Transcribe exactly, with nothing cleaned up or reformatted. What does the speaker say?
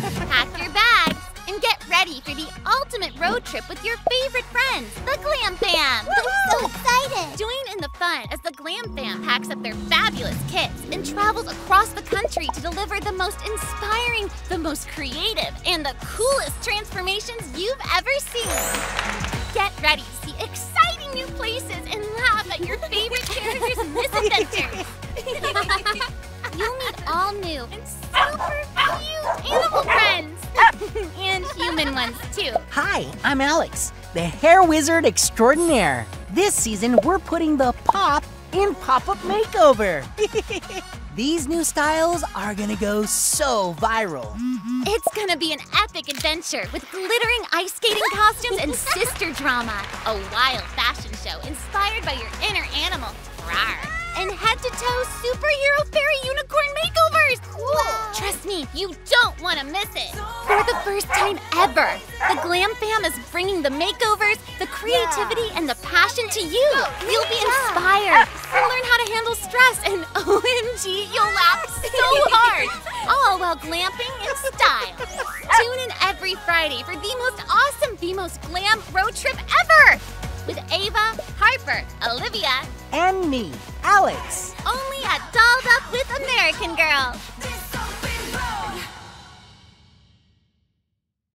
Pack your bags and get ready for the ultimate road trip with your favorite friends, the Glam Fam! I'm so excited! Join in the fun as the Glam Fam packs up their fabulous kits and travels across the country to deliver the most inspiring, the most creative, and the coolest transformations you've ever seen! Get ready to see exciting new places and laugh at your favorite characters and misadventures! You'll meet all new and super cute animal friends! And human ones, too. Hi, I'm Alex, the hair wizard extraordinaire. This season, we're putting the pop in pop-up makeover. These new styles are gonna go so viral. Mm-hmm. It's gonna be an epic adventure with glittering ice skating costumes and sister drama. A wild fashion show inspired by your inner animal, Rawr. And head-to-toe superhero fairy unicorn makeovers! Whoa. Trust me, you don't want to miss it! For the first time ever, the Glam Fam is bringing the makeovers, the creativity, and the passion to you! You'll be inspired, you'll learn how to handle stress, and O M G, you'll laugh so hard! All while glamping in style! Tune in every Friday for the most awesome, the most glam road trip ever! With Ava, Harper, Olivia, and me, Alex. Only at Dolled Up with American Girl.